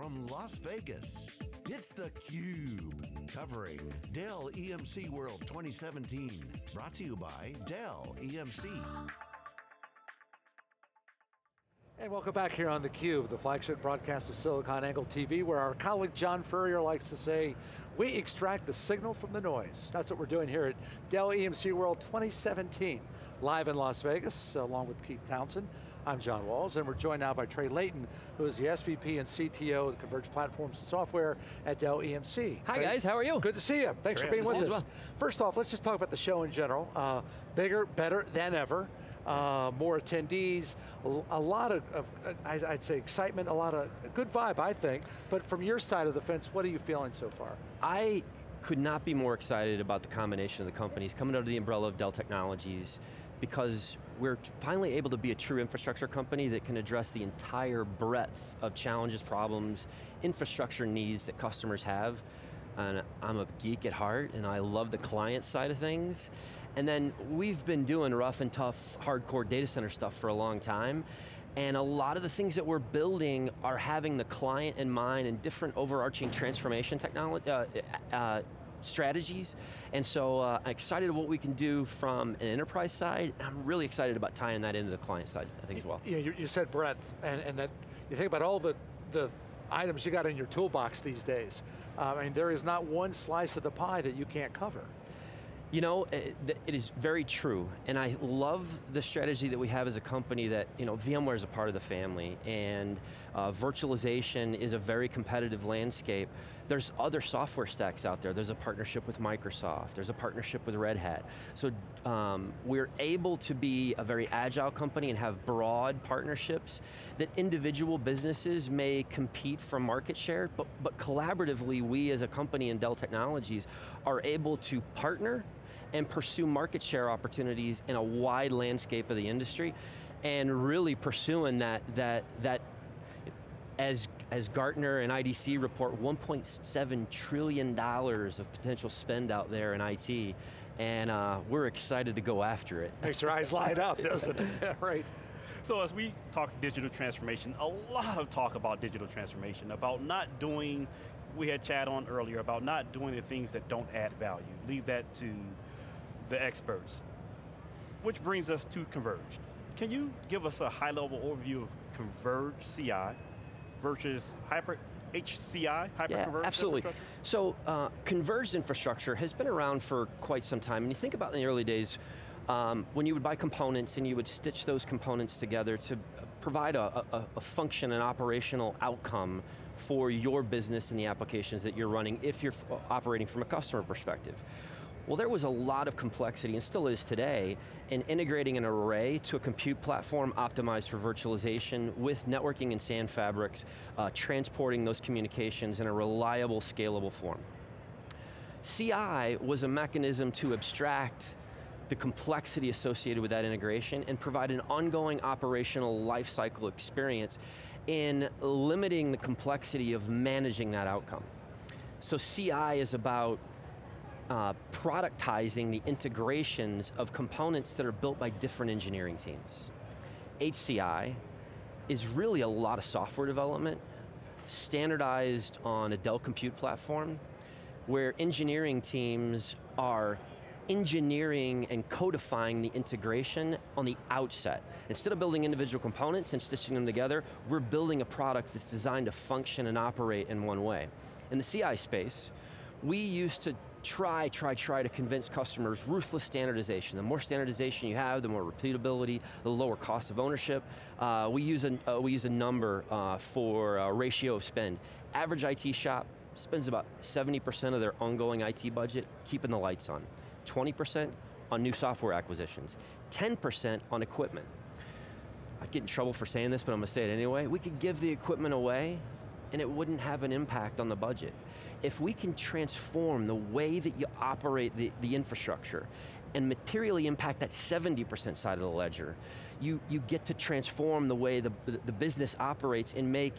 from Las Vegas, it's theCUBE, covering Dell EMC World 2017. Brought to you by Dell EMC. And welcome back here on theCUBE, the flagship broadcast of SiliconANGLE TV, where our colleague John Furrier likes to say, we extract the signal from the noise. That's what we're doing here at Dell EMC World 2017, live in Las Vegas, along with Keith Townsend. I'm John Walls, and we're joined now by Trey Layton, who is the SVP and CTO of Converged Platforms and Software at Dell EMC. Hi guys, how are you? Good to see you, thanks for being with us. Well. First off, let's just talk about the show in general. Bigger, better than ever. More attendees, a lot of I'd say excitement, a lot of good vibe, I think. But from your side of the fence, what are you feeling so far? I could not be more excited about the combination of the companies coming under the umbrella of Dell Technologies, because we're finally able to be a true infrastructure company that can address the entire breadth of challenges, problems, infrastructure needs that customers have. And I'm a geek at heart, and I love the client side of things. And then we've been doing rough and tough, hardcore data center stuff for a long time, and a lot of the things that we're building are having the client in mind and different overarching transformation technology, strategies, and so I'm excited about what we can do from an enterprise side, and I'm really excited about tying that into the client side, I think, as well. Yeah, you said breadth, and that you think about all the items you got in your toolbox these days. I mean, there is not one slice of the pie that you can't cover. You know, it is very true, and I love the strategy that we have as a company that, you know, VMware is a part of the family, and virtualization is a very competitive landscape. There's other software stacks out there. There's a partnership with Microsoft. There's a partnership with Red Hat. So we're able to be a very agile company and have broad partnerships that individual businesses may compete for market share, but collaboratively, we as a company in Dell Technologies are able to partner and pursue market share opportunities in a wide landscape of the industry, and really pursuing that as Gartner and IDC report, $1.7 trillion of potential spend out there in IT, and we're excited to go after it. Makes your eyes light up, doesn't it? Right. So as we talk digital transformation, a lot of talk about digital transformation, about not doing, we had Chad on earlier, about not doing the things that don't add value. Leave that to the experts. Which brings us to Converged. Can you give us a high level overview of Converged CI versus HCI, hyper-converged? Yeah, absolutely. So converged infrastructure has been around for quite some time, and you think about in the early days, when you would buy components and you would stitch those components together to provide a function, an operational outcome for your business and the applications that you're running if you're operating from a customer perspective. Well, there was a lot of complexity, and still is today, in integrating an array to a compute platform optimized for virtualization with networking and SAN fabrics, transporting those communications in a reliable, scalable form. CI was a mechanism to abstract the complexity associated with that integration and provide an ongoing operational lifecycle experience in limiting the complexity of managing that outcome. So CI is about productizing the integrations of components that are built by different engineering teams. HCI is really a lot of software development standardized on a Dell Compute platform, where engineering teams are engineering and codifying the integration on the outset. Instead of building individual components and stitching them together, we're building a product that's designed to function and operate in one way. In the CI space, we used to try to convince customers ruthless standardization. The more standardization you have, the more repeatability, the lower cost of ownership. We use a number for ratio of spend. Average IT shop spends about 70% of their ongoing IT budget keeping the lights on. 20% on new software acquisitions, 10% on equipment. I'd get in trouble for saying this, but I'm going to say it anyway. We could give the equipment away and it wouldn't have an impact on the budget. If we can transform the way that you operate the infrastructure and materially impact that 70% side of the ledger, you get to transform the way the business operates and make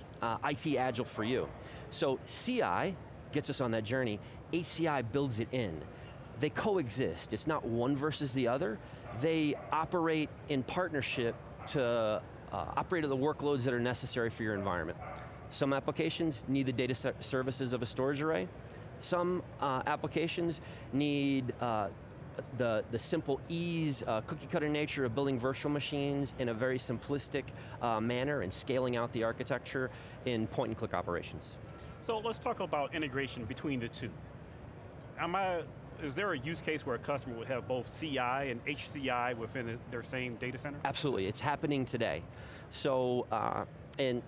IT agile for you. So CI gets us on that journey, HCI builds it in. They coexist, it's not one versus the other. They operate in partnership to operate at the workloads that are necessary for your environment. Some applications need the data services of a storage array. Some applications need the simple ease, cookie cutter nature of building virtual machines in a very simplistic manner and scaling out the architecture in point and click operations. So let's talk about integration between the two. Is there a use case where a customer would have both CI and HCI within their same data center? Absolutely, it's happening today. So, and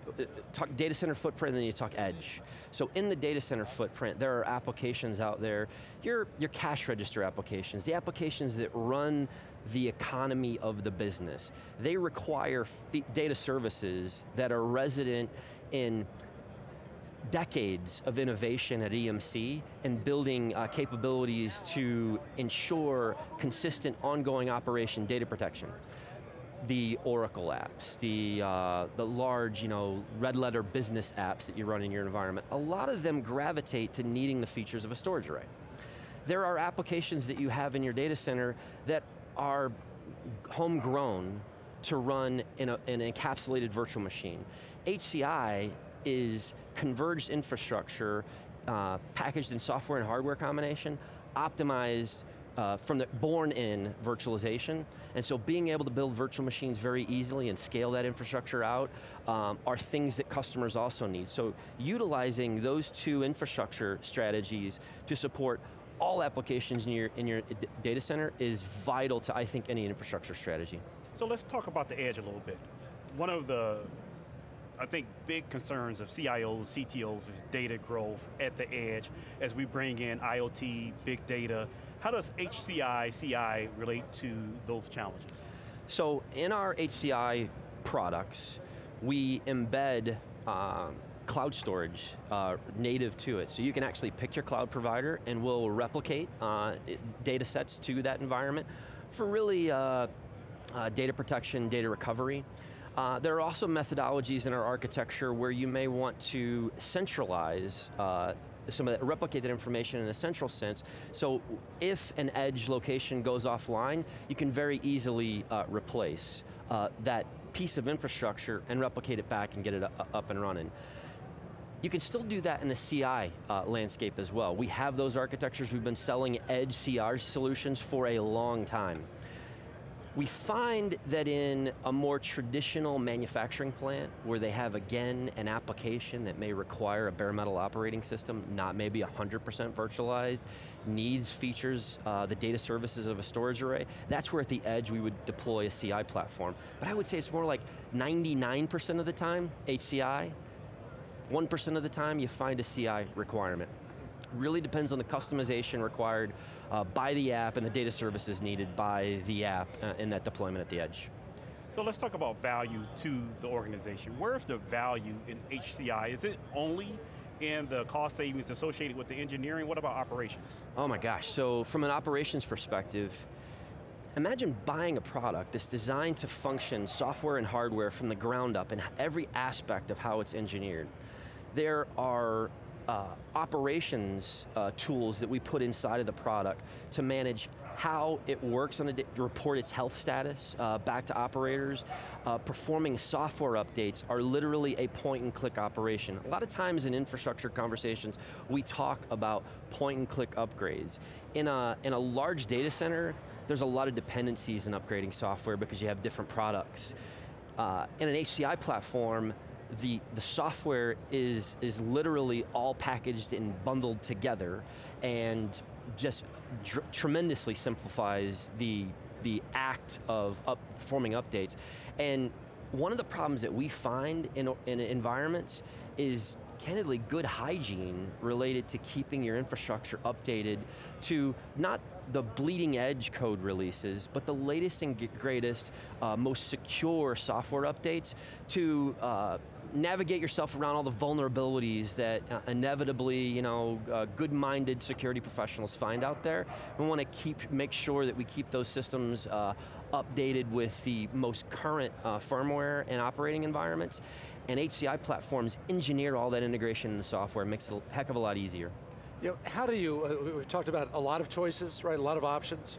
talk data center footprint, and then you talk edge. So in the data center footprint, there are applications out there, your cash register applications, the applications that run the economy of the business. They require data services that are resident in decades of innovation at EMC and building capabilities to ensure consistent ongoing operation data protection. The Oracle apps, the large red letter business apps that you run in your environment, a lot of them gravitate to needing the features of a storage array. There are applications that you have in your data center that are homegrown to run in an encapsulated virtual machine. HCI is converged infrastructure, packaged in software and hardware combination, optimized from the born-in virtualization, and so being able to build virtual machines very easily and scale that infrastructure out are things that customers also need. So utilizing those two infrastructure strategies to support all applications in your data center is vital to, I think, any infrastructure strategy. So let's talk about the edge a little bit. One of the big concerns of CIOs, CTOs is data growth at the edge as we bring in IoT, big data. How does HCI, CI relate to those challenges? So in our HCI products, we embed cloud storage native to it. So you can actually pick your cloud provider and we'll replicate data sets to that environment for really data protection, data recovery. There are also methodologies in our architecture where you may want to centralize some of that, replicate that information in a central sense, so if an edge location goes offline, you can very easily replace that piece of infrastructure and replicate it back and get it up and running. You can still do that in the CI landscape as well. We have those architectures, we've been selling edge CR solutions for a long time. We find that in a more traditional manufacturing plant where they have, again, an application that may require a bare metal operating system, not maybe 100% virtualized, needs features, the data services of a storage array, that's where at the edge we would deploy a CI platform. But I would say it's more like 99% of the time, HCI, 1% of the time you find a CI requirement. Really depends on the customization required by the app and the data services needed by the app in that deployment at the edge. So let's talk about value to the organization. Where is the value in HCI? Is it only in the cost savings associated with the engineering? What about operations? Oh my gosh, so from an operations perspective, imagine buying a product that's designed to function software and hardware from the ground up in every aspect of how it's engineered. There are operations tools that we put inside of the product to manage how it works, on to report its health status back to operators. Performing software updates are literally a point and click operation. A lot of times in infrastructure conversations, we talk about point and click upgrades. In a large data center, there's a lot of dependencies in upgrading software because you have different products. In an HCI platform, the software is literally all packaged and bundled together and just tremendously simplifies the act of performing updates. And one of the problems that we find in environments is candidly good hygiene related to keeping your infrastructure updated to not the bleeding edge code releases, but the latest and greatest, most secure software updates to navigate yourself around all the vulnerabilities that inevitably, good-minded security professionals find out there. We want to make sure that we keep those systems updated with the most current firmware and operating environments. And HCI platforms engineer all that integration in the software, makes it a heck of a lot easier. You know, how do you, we've talked about a lot of choices, right? A lot of options,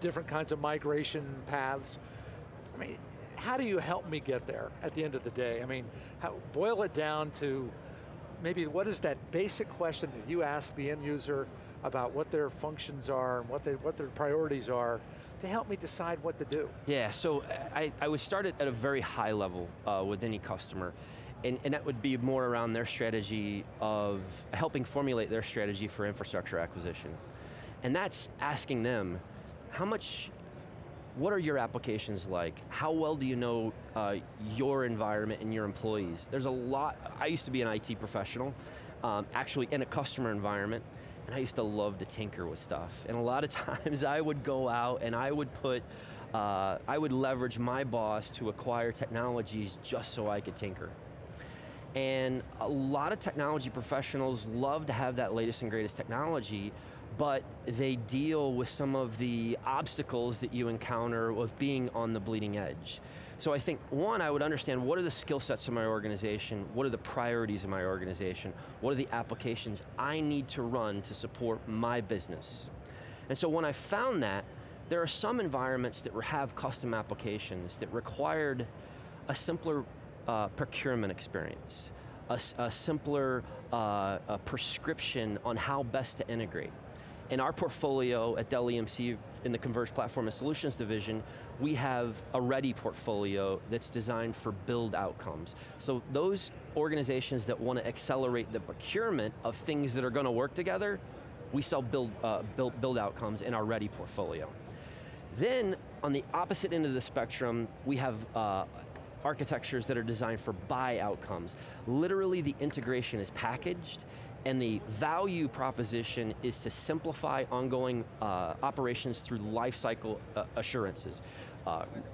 different kinds of migration paths. I mean, how do you help me get there at the end of the day? I mean, boil it down to maybe what is that basic question that you ask the end user about what their functions are and what their priorities are to help me decide what to do? Yeah, so I would start it at a very high level with any customer. And that would be more around their strategy of helping formulate their strategy for infrastructure acquisition. And that's asking them, what are your applications like? How well do you know your environment and your employees? There's a lot, I used to be an IT professional, actually in a customer environment, and I used to love to tinker with stuff. And a lot of times I would go out and I would put, I would leverage my boss to acquire technologies just so I could tinker. And a lot of technology professionals love to have that latest and greatest technology, but they deal with some of the obstacles that you encounter with being on the bleeding edge. So I think, one, I would understand what are the skill sets of my organization, what are the priorities of my organization, what are the applications I need to run to support my business. And so when I found that, there are some environments that have custom applications that required a simpler procurement experience, a simpler a prescription on how best to integrate. In our portfolio at Dell EMC, in the Converged Platform and Solutions division, we have a ready portfolio that's designed for build outcomes. So those organizations that want to accelerate the procurement of things that are going to work together, we sell build outcomes in our ready portfolio. Then, on the opposite end of the spectrum, we have architectures that are designed for buy outcomes. Literally the integration is packaged and the value proposition is to simplify ongoing operations through lifecycle assurances,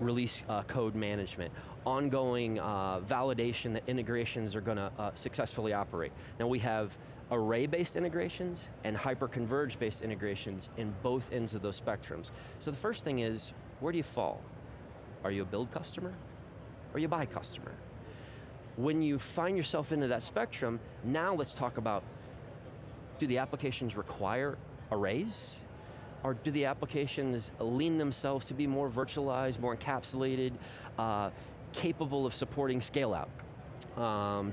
release code management, ongoing validation that integrations are going to successfully operate. Now we have array-based integrations and hyper-converged-based integrations in both ends of those spectrums. So the first thing is, where do you fall? Are you a build customer? Or you buy customer. When you find yourself into that spectrum, now let's talk about, do the applications require arrays? Or do the applications lean themselves to be more virtualized, more encapsulated, capable of supporting scale out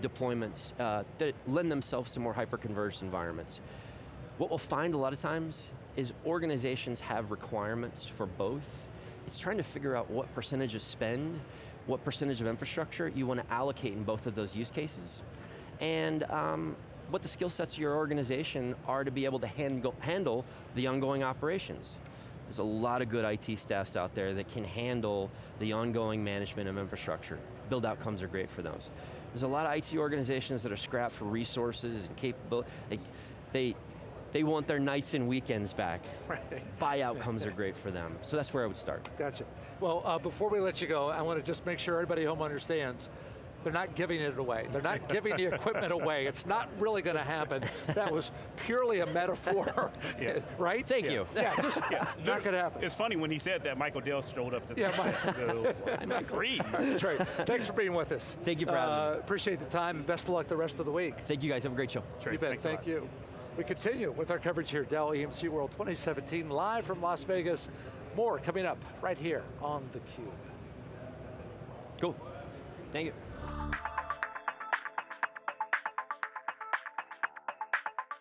deployments that lend themselves to more hyper-converged environments? What we'll find a lot of times is organizations have requirements for both. It's trying to figure out what percentage of spend, what percentage of infrastructure you want to allocate in both of those use cases, and what the skill sets of your organization are to be able to handle the ongoing operations. There's a lot of good IT staffs out there that can handle the ongoing management of infrastructure. Build outcomes are great for those. There's a lot of IT organizations that are scrapped for resources and capability. They want their nights and weekends back. Right. Buy outcomes are great for them. So that's where I would start. Gotcha. Well, before we let you go, I want to just make sure everybody at home understands, they're not giving it away. They're not giving the equipment away. It's not really going to happen. That was purely a metaphor, yeah. Right? Thank you. Yeah, just not going to happen. It's funny, when he said that, Michael Dell showed up to I agree. That's right. Thanks for being with us. Thank you for having me. Appreciate the time, and best of luck the rest of the week. Thank you guys, have a great show. Trey, thank you. We continue with our coverage here, Dell EMC World 2017, live from Las Vegas. More coming up right here on theCUBE. Cool, thank you.